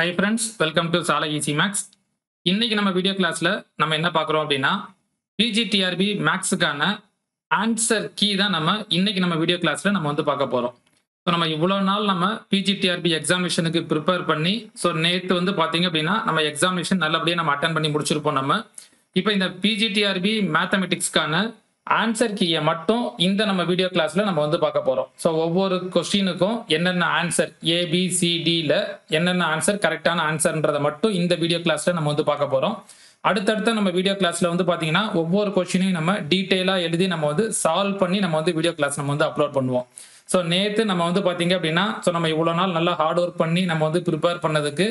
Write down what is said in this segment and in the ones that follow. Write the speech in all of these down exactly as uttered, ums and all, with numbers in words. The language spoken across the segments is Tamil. Hi friends, welcome to Sala Easy Max. In this video class, we will talk about P G T R B Max answer key. In this video class, we will talk about so, we will P G T R B examination prepare. So, we will talk about examination. Now, we will P G T R B Mathematics answer key. In this video class, we will talk about so, every question answer A, B, C, D. Answer correct answer in the video class. We will talk about அடுத்தடுத்த நம்ம வீடியோ கிளாஸ்ல வந்து பாத்தீங்கன்னா ஒவ்வொரு क्वेश्चनையும் நம்ம டீடைலா எழுதி நம்ம வந்து சால்வ் பண்ணி நம்ம வந்து வீடியோ கிளாஸ் நம்ம வந்து அப்லோட் பண்ணுவோம். சோ நேத்து நம்ம வந்து பாத்தீங்க அப்படினா சோ நம்ம இவ்வளவு நாள் நல்லா ஹார்ட் வர்க் பண்ணி நம்ம வந்து பிரிப்பேர் பண்ணதுக்கு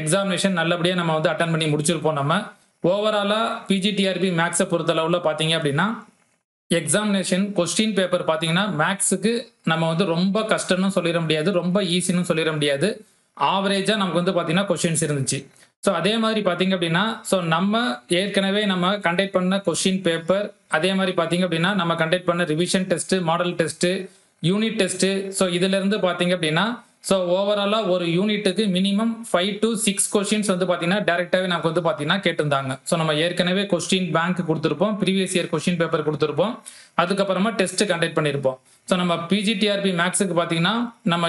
எக்ஸாமினேஷன் நல்லபடியா நம்ம வந்து அட்டெண்ட் பண்ணி முடிச்சிருப்போம். நம்ம ஓவராலா P G T R B maths பொறுத்த அளவுல பாத்தீங்க அப்படினா எக்ஸாமினேஷன் क्वेश्चन பேப்பர் பாத்தீங்கன்னா மேக்ஸ்க்கு நம்ம வந்து ரொம்ப கஷ்டம்னு சொல்லிர முடியாது, ரொம்ப ஈஸின்னு சொல்லிர முடியாது. ஆவரேஜா நமக்கு வந்து பாத்தீங்கன்னா क्वेश्चंस இருந்துச்சு. So அதே மாதிரி பாத்தீங்க அப்படினா சோ நம்ம ஏற்கனவே நம்ம கண்டக்ட் பண்ண क्वेश्चन பேப்பர் அதே மாதிரி பாத்தீங்க அப்படினா நம்ம கண்டக்ட் பண்ண revision test, model test, unit test so இதில இருந்து பாத்தீங்க அப்படினா சோ ஓவராலா ஒரு யூனிட்டுக்கு minimum five to six questions வந்து பாத்தீனா டைரக்டாவே நமக்கு வந்து பாத்தீனா கேட்டிருந்தாங்க. சோ நம்ம ஏற்கனவே क्वेश्चन பேங்க் கொடுத்திருப்போம், previous year क्वेश्चन பேப்பர் கொடுத்திருப்போம், அதுக்கு அப்புறமா டெஸ்ட் கண்டக்ட் பண்ணிருப்போம். சோ நம்ம P G T R B மேக்ஸ்க்கு பாத்தீங்கன்னா நம்ம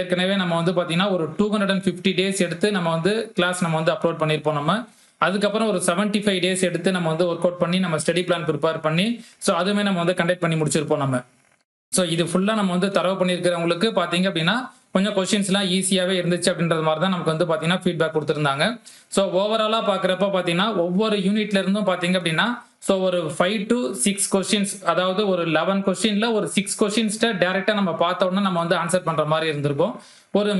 ஏற்கனவே நம்ம வந்து பாத்தீங்கன்னா ஒரு two hundred fifty டேஸ் எடுத்து நம்ம வந்து கிளாஸ் நம்ம வந்து அப்லோட் பண்ணிருப்போம். நம்ம அதுக்கு அப்புறம் ஒரு seventy-five டேஸ் எடுத்து நம்ம வந்து வொர்க் அவுட் பண்ணி நம்ம ஸ்டடி பிளான் prepare பண்ணி சோ அதுமே நம்ம வந்து கண்டக்ட் பண்ணி முடிச்சிருப்போம். நம்ம சோ இது ஃபுல்லா நம்ம வந்து தரவு பண்ணியிருக்கிறவங்களுக்கு பாத்தீங்க அப்படின்னா கொஞ்சம் क्वेश्चंसலாம் ஈஸியாவே இருந்துச்சு அப்படின்றது மாதிரி தான் நமக்கு வந்து பாத்தீங்கன்னா ஃபீட்பேக் கொடுத்திருந்தாங்க. சோ ஓவராலா பாக்குறப்ப பாத்தீங்கன்னா ஒவ்வொரு யூனிட்ல இருந்தும் பாத்தீங்க அப்படின்னா சோ ஒரு five to six क्वेश्चंस அதாவது ஒரு eleven क्वेश्चनல ஒரு six क्वेश्चंस டைரக்டா நம்ம பார்த்த உடனே நம்ம வந்து ஆன்சர் பண்ற மாதிரி இருந்திருக்கும். ஒரு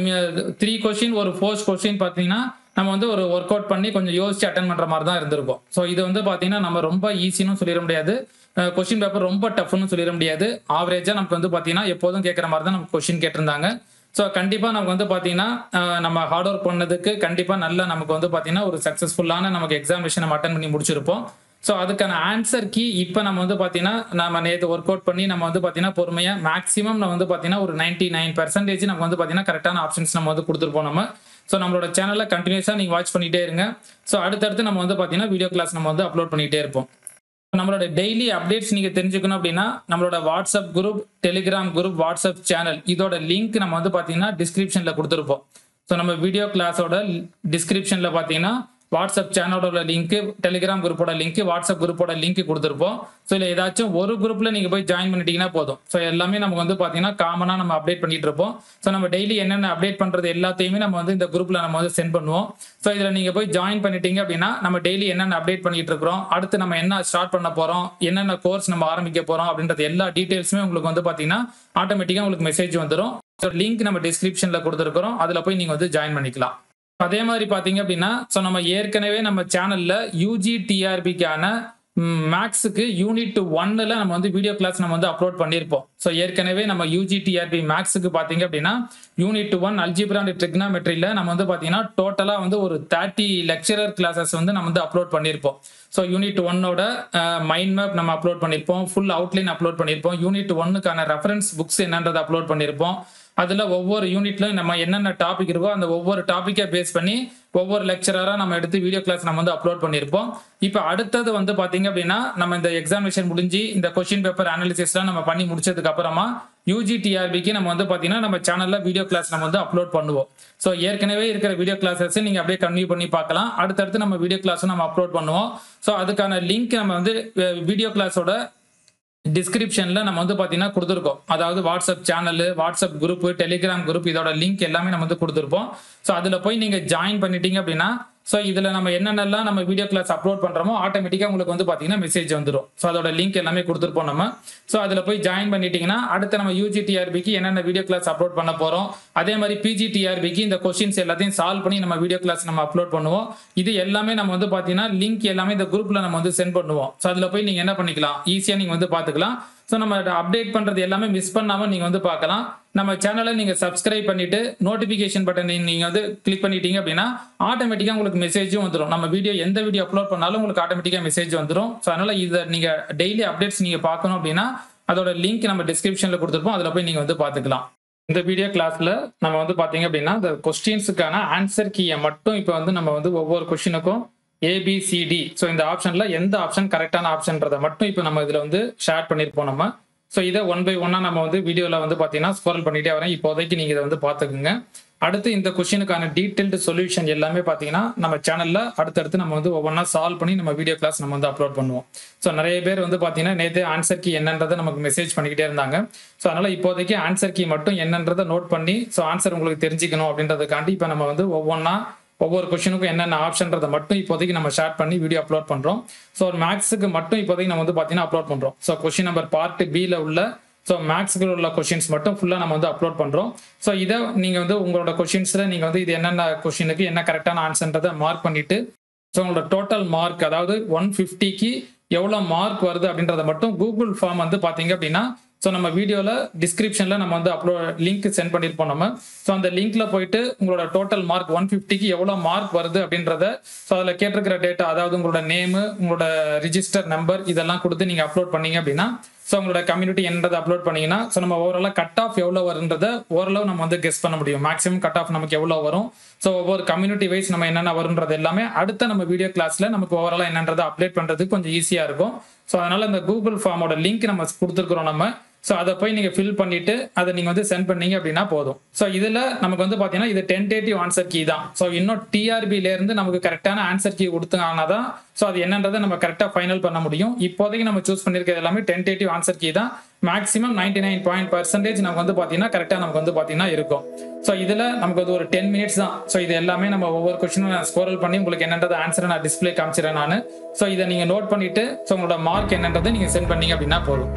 three क्वेश्चन ஒரு four क्वेश्चन பாத்தீங்கன்னா நம்ம வந்து ஒரு வொர்க் அவுட் பண்ணி கொஞ்சம் யோசிச்சு அட்டெண்ட் பண்ற மாதிரி தான் இருந்திருக்கும். சோ இது வந்து பாத்தீங்கன்னா நம்ம ரொம்ப ஈஸின்னு சொல்லிர முடியாது, क्वेश्चन பேப்பர் ரொம்ப டஃப்னு சொல்லிர முடியாது. ஆவரேஜா நமக்கு வந்து பாத்தீங்கன்னா எப்போதும் கேக்குற மாதிரி தான் நமக்கு क्वेश्चन கேட்டிருந்தாங்க. சோ கண்டிப்பா நமக்கு வந்து பாத்தீங்கன்னா நம்ம ஹார்ட் வொர்க் பண்ணதுக்கு கண்டிப்பா நல்ல நமக்கு வந்து பாத்தீங்கன்னா ஒரு சக்சஸ்ஃபுல்லான நமக்கு எக்ஸாமினேஷன் நம்ம அட்டெண்ட் பண்ணி முடிச்சிருப்போம். சோ அதுக்கான ஆன்சர் கீ இப்ப நம்ம வந்து பாத்தீங்கன்னா நம்ம நேத்து வொர்க் அவுட் பண்ணி நம்ம வந்து பாத்தீங்கன்னா பொறுமையா மேக்ஸிமம் நம்ம வந்து பாத்தீங்கன்னா ஒரு ninety-nine percent நமக்கு வந்து பாத்தீங்கன்னா கரெக்டான ஆப்ஷன்ஸ் நம்ம வந்து கொடுத்துருப்போம். நம்ம சோ நம்மளோட சேனல்ல கண்டினியூஸா நீங்க வாட்ச் பண்ணிட்டே இருங்க. சோ அடுத்தடுத்து நம்ம வந்து பாத்தீங்கன்னா வீடியோ கிளாஸ் நம்ம வந்து அப்லோட் பண்ணிட்டே இருப்போம். நம்மளோட டெய்லி அப்டேட்ஸ் நீங்க தெரிஞ்சுக்கணும் அப்படின்னா நம்மளோட WhatsApp group, Telegram group, WhatsApp channel இதோட லிங்க் நம்ம வந்து பாத்தீங்கன்னா டிஸ்கிரிப்ஷன்ல கொடுத்துருப்போம். ஸோ நம்ம வீடியோ கிளாஸோட டிஸ்கிரிப்ஷன்ல பாத்தீங்கன்னா வாட்ஸ்அப் சேனலோட லிங்க், டெலிகிராம் குரூப்போட லிங்க், வாட்ஸ்அப் குரூப்போட லிங்க் கொடுத்துருப்போம். ஸோ இல்லை ஏதாச்சும் ஒரு குரூப்ல நீங்க போய் ஜாயின் பண்ணிட்டீங்கன்னா போதும். ஸோ எல்லாமே நமக்கு வந்து பாத்தீங்கன்னா காமனா நம்ம அப்டேட் பண்ணிட்டு இருப்போம். ஸோ நம்ம டெய்லி என்னென்ன அப்டேட் பண்றது எல்லாத்தையுமே நம்ம வந்து இந்த குரூப்ல நம்ம வந்து சென்ட் பண்ணுவோம். ஸோ இதுல நீங்க போய் ஜாயின் பண்ணிட்டீங்க அப்படின்னா நம்ம டெய்லி என்னென்ன அப்டேட் பண்ணிட்டு இருக்கிறோம், அடுத்து நம்ம என்ன ஸ்டார்ட் பண்ண போறோம், என்னென்ன கோர்ஸ் நம்ம ஆரம்பிக்க போறோம் அப்படின்றது எல்லா டீடைல்ஸுமே உங்களுக்கு வந்து பாத்தீங்கன்னா ஆட்டோமேட்டிக்கா உங்களுக்கு மெசேஜ் வந்துடும். ஸோ லிங்க் நம்ம டிஸ்கிரிப்ஷன்ல கொடுத்துருக்கிறோம், அதுல போய் நீங்க வந்து ஜாயின் பண்ணிக்கலாம். அதே மாதிரி பாத்தீங்க அப்படின்னா சோ நம்ம ஏற்கனவே நம்ம சேனல்ல U G T R B க்கான மேக்ஸ்க்கு யூனிட் ஒன்னுல நம்ம வந்து வீடியோ கிளாஸ் நம்ம வந்து அப்லோட் பண்ணியிருப்போம். சோ ஏற்கனவே நம்ம U G T R B மேக்ஸ்க்கு பாத்தீங்க அப்படின்னா யூனிட் ஒன் அல்ஜிப்ரா அண்ட் ட்ரிக்னாமெட்ரியில நம்ம வந்து பாத்தீங்கன்னா டோட்டலா வந்து ஒரு thirty லெக்சரர் கிளாஸஸ் வந்து நம்ம வந்து அப்லோட் பண்ணியிருப்போம். சோ யூனிட் ஒன்னோட மைண்ட் மேப் நம்ம அப்லோட் பண்ணியிருப்போம், ஃபுல் அவுட்லைன் அப்லோட் பண்ணியிருப்போம், யூனிட் ஒன்னுக்கான ரெஃபரன்ஸ் புக்ஸ் என்னன்றதை அப்லோட் பண்ணியிருப்போம். அதுல ஒவ்வொரு யூனிட்லயும் நம்ம என்னென்ன டாபிக் இருக்கோ அந்த ஒவ்வொரு டாபிக்கை பேஸ் பண்ணி ஒவ்வொரு லெக்சரரா நம்ம எடுத்து வீடியோ கிளாஸ் நம்ம வந்து அப்லோட் பண்ணியிருப்போம். இப்போ அடுத்தது வந்து பாத்தீங்க அப்படின்னா நம்ம இந்த எக்ஸாமினேஷன் முடிஞ்சு இந்த கொஸ்டின் பேப்பர் அனாலிசிஸ்லாம் நம்ம பண்ணி முடிச்சதுக்கு அப்புறமா U G T R B க்கு நம்ம வந்து பாத்தீங்கன்னா நம்ம சேனல்ல வீடியோ கிளாஸ் நம்ம வந்து அப்லோட் பண்ணுவோம். சோ ஏற்கனவே இருக்கிற வீடியோ கிளாஸஸ் நீங்க அப்படியே கன்டினியூ பண்ணி பார்க்கலாம். அடுத்தடுத்து நம்ம வீடியோ கிளாஸும் நம்ம அப்லோட் பண்ணுவோம். சோ அதுக்கான லிங்க் நம்ம வந்து வீடியோ கிளாஸோட டிஸ்கிரிப்ஷன்ல நம்ம வந்து பாத்தீங்கன்னா கொடுத்துருக்கோம். அதாவது WhatsApp channel, WhatsApp group, Telegram group இதோட லிங்க் எல்லாமே நம்ம வந்து கொடுத்துருப்போம். ஸோ அதுல போய் நீங்க ஜாயின் பண்ணிட்டீங்க அப்படின்னா ஸோ இதுல நம்ம என்னென்னலாம் நம்ம வீடியோ கிளாஸ் அப்லோட் பண்றோமோ ஆட்டோமேட்டிக்கா உங்களுக்கு வந்து பாத்தீங்கன்னா மெசேஜ் வந்துடும். ஸோ அதோட லிங்க் எல்லாமே கொடுத்துருப்போம் நம்ம. ஸோ அதுல போய் ஜாயின் பண்ணிட்டீங்கன்னா அடுத்து நம்ம U G T R B க்கு என்னென்ன வீடியோ கிளாஸ் அப்லோட் பண்ண போறோம், அதே மாதிரி P G T R B க்கு இந்த கொஸ்டின்ஸ் எல்லாத்தையும் சால்வ் பண்ணி நம்ம வீடியோ கிளாஸ் நம்ம அப்லோட் பண்ணுவோம். இது எல்லாமே நம்ம வந்து பாத்தீங்கன்னா லிங்க் எல்லாமே இந்த குரூப்ல நம்ம வந்து சென்ட் பண்ணுவோம். ஸோ அதுல போய் நீங்க என்ன பண்ணிக்கலாம், ஈஸியா நீங்க வந்து பாத்துக்கலாம். ஸோ நம்ம அப்டேட் பண்றது எல்லாமே மிஸ் பண்ணாம நீங்க வந்து பார்க்கலாம். நம்ம சேனலை நீங்க சப்ஸ்கிரைப் பண்ணிட்டு நோட்டிபிகேஷன் பட்டன் நீங்க வந்து கிளிக் பண்ணிட்டீங்க அப்படின்னா ஆட்டோமேட்டிக்கா உங்களுக்கு மெசேஜும் வந்துடும். நம்ம வீடியோ எந்த வீடியோ அப்லோட் பண்ணாலும் உங்களுக்கு ஆட்டோமேட்டிக்கா மெசேஜ் வந்துடும். ஸோ அதனால இதை நீங்க டெய்லி அப்டேட்ஸ் நீங்க பார்க்கணும் அப்படின்னா அதோட லிங்க் நம்ம டிஸ்கிரிப்ஷன்ல கொடுத்துருப்போம், அதுல போய் நீங்க வந்து பாத்துக்கலாம். இந்த வீடியோ கிளாஸ்ல நம்ம வந்து பாத்தீங்க அப்படின்னா the क्वेश्चंसக்கான ஆன்சர் கீயை மட்டும் இப்போ வந்து நம்ம வந்து ஒவ்வொரு क्वेश्चनக்கும் A B C D so இந்த ஆப்ஷன்ல எந்த ஆப்ஷன் கரெக்ட்டான ஆப்ஷன்ன்றதை மட்டும் இப்போ நம்ம இதல வந்து ஷேர் பண்ணிருப்போம் நம்ம சோ இத one by one நம்ம வந்து வீடியோல வந்து பாத்தீனா ஸ்க்ரோல் பண்ணிட்டே வரேன் இப்போதைக்கு நீங்க இத வந்து பாத்துக்கங்க அடுத்து இந்த क्वेश्चनக்கான டீடைல்ட் சொல்யூஷன் எல்லாமே பாத்தீனா நம்ம சேனல்ல அடுத்து அடுத்து நம்ம வந்து ஒவ்வொண்ணா சால்வ் பண்ணி நம்ம வீடியோ கிளாஸ் நம்ம வந்து அப்லோட் பண்ணுவோம் சோ நிறைய பேர் வந்து பாத்தீனா நேத்து ஆன்சர் கீ என்னன்றதை நமக்கு மெசேஜ் பண்ணிக்கிட்டே இருந்தாங்க சோ அதனால இப்போதைக்கு ஆன்சர் கீ மட்டும் என்னன்றதை நோட் பண்ணி சோ ஆன்சர் உங்களுக்கு தெரிஞ்சிக்கணும் அப்படின்றதுக்காண்டி இப்போ நம்ம வந்து ஒவ்வொண்ணா ஒவ்வொரு क्वेश्चनக்கும் என்னென்ன ஆப்ஷன்ன்றதை மட்டும் இப்போதைக்கு நம்ம ஷேர் பண்ணி வீடியோ அப்லோட் பண்றோம் சோ மேக்ஸ்க்கு மட்டும் இப்போதைக்கு நம்ம வந்து பாத்தீனா அப்லோட் பண்றோம் so question number part B ல உள்ள So max ku ulla questions mattum fulla nama vandu upload pandrom so idha neenga vandu ungala questions la neenga vandu idu enna na question ku enna correct ana answer nradha mark pannittu so ungala total mark adavadhu one fifty ki evlo mark varudhu abindradha mattum google form vandu pathinga appadina so nama video la description la nama vandu upload link send pannirpom nama so and link la poittu ungala total mark one fifty ki evlo mark varudhu abindradha so adala ketrukra data adavadhu ungala name ungala register number idella koduthu neenga upload panninga appadina So, உங்களோட கம்யூனிட்டி என்னது அப்லோட் பண்ணீங்கன்னா சோ நம்ம ஓவராலா கட் ஆஃப் எவ்வளவு வரும்ன்றதை ஓவராலா நம்ம வந்து கெஸ் பண்ண முடியும் மேக்ஸिमम கட் ஆஃப் நமக்கு எவ்வளவு வரும் சோ ஒவ்வொரு கம்யூனிட்டி வைஸ் நம்ம என்னென்ன வரும்ன்றது எல்லாமே அடுத்த நம்ம வீடியோ கிளாஸ்ல நமக்கு ஓவராலா என்னன்றதை அப்டேட் பண்றதுக்கு கொஞ்சம் ஈஸியா இருக்கும் சோ அதனால அந்த கூகுள் ஃபார்மோட லிங்க் நம்ம கொடுத்துக்கிறோம் நம்ம சோ அத போய் நீங்க ஃபில் பண்ணிட்டு அத நீங்க வந்து சென்ட் பண்ணீங்க அப்படினா போதும் சோ இதுல நமக்கு வந்து பாத்தீங்கன்னா இது டென்டேட்டிவ் ஆன்சர் கீ தான் சோ இன்னோ டிஆர்பி ல இருந்து நமக்கு கரெக்ட்டான ஆன்சர் கீ கொடுத்தானாதான் சோ அது என்னன்றதை நம்ம கரெக்ட்டா ஃபைனல் பண்ண முடியும் இப்போதைக்கு நம்ம चूஸ் பண்ணிருக்கிறது எல்லாமே டென்டேட்டிவ் ஆன்சர் கீ தான் மேக்ஸिमम ninety-nine point percentage நமக்கு வந்து பாத்தீங்கன்னா கரெக்ட்டா நமக்கு வந்து பாத்தீங்கன்னா இருக்கும் சோ இதுல நமக்கு ஒரு ten minutes தான் சோ இது எல்லாமே நம்ம ஒவ்வொரு क्वेश्चनன ஸ்கோரல் பண்ணி உங்களுக்கு என்னன்றதை ஆன்சரை நான் டிஸ்ப்ளே காமிச்சிரேன் நான் சோ இத நீங்க நோட் பண்ணிட்டு சோ உங்களோட மார்க் என்னன்றதை நீங்க சென்ட் பண்ணீங்க அப்படினா போதும்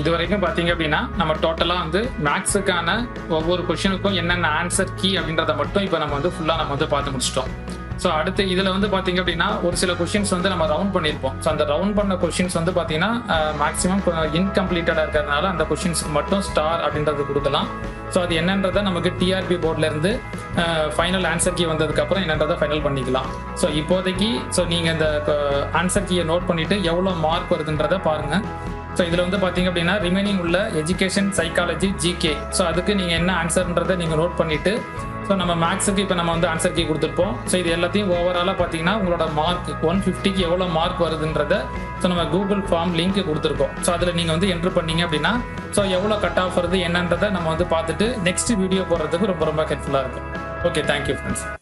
இது வரைக்கும் பாத்தீங்க அப்படின்னா நம்ம டோட்டலா வந்து மேக்ஸுக்கான ஒவ்வொரு क्वेश्चनக்கும் என்னென்ன ஆன்சர் கீ அப்படின்றத மட்டும் இப்போ நம்ம வந்து ஃபுல்லா நம்ம வந்து பார்த்து முடிச்சிட்டோம். சோ அடுத்து இதுல வந்து பாத்தீங்க அப்படின்னா ஒரு சில क्वेश्चंस வந்து நம்ம ரவுண்ட் பண்ணிருப்போம். சோ அந்த ரவுண்ட் பண்ண क्वेश्चंस வந்து பாத்தீங்கன்னா மேக்ஸिमम இன்கம்ப்ளீட்டடா இருக்கறனால அந்த क्वेश्चंसக்கு மட்டும் ஸ்டார் அப்படின்றது கொடுக்கலாம். சோ அது என்னன்றதை நமக்கு T R B போர்ட்ல இருந்து ஃபைனல் ஆன்சர் கீ வந்ததுக்கு அப்புறம் என்னன்றதை ஃபைனல் பண்ணிக்கலாம். சோ இப்போதைக்கு சோ நீங்க இந்த ஆன்சர் கீயை நோட் பண்ணிட்டு எவ்வளவு மார்க் வருதுன்றதை பாருங்க. சோ இதுல வந்து பாத்தீங்க அப்படின்னா ரிமைனிங் உள்ள எஜுகேஷன் சைக்காலஜி ஜிகே சோ அதுக்கு நீங்க என்ன ஆன்சர்ன்றதை நீங்க நோட் பண்ணிட்டு சோ நம்ம மேக்ஸுக்கு இப்போ நம்ம வந்து ஆன்சர் கீ கொடுத்துருப்போம். சோ இது எல்லாத்தையும் ஓவராலா பாத்தீங்கன்னா உங்களோட மார்க் நூத்தி ஐம்பதுக்கு எவ்வளவு மார்க் வருதுன்றதை சோ நம்ம கூகுள் ஃபார்ம் லிங்க் கொடுத்துருக்கோம். சோ அதுல நீங்க வந்து என்டர் பண்ணீங்க அப்படின்னா சோ எவ்வளவு கட் ஆஃப் வருது என்னன்றதை நம்ம வந்து பார்த்துட்டு நெக்ஸ்ட் வீடியோ போடுறதுக்கு ரொம்ப ரொம்ப ஹெல்ப்ஃபுல்லா இருக்கும். Okay, thank you friends.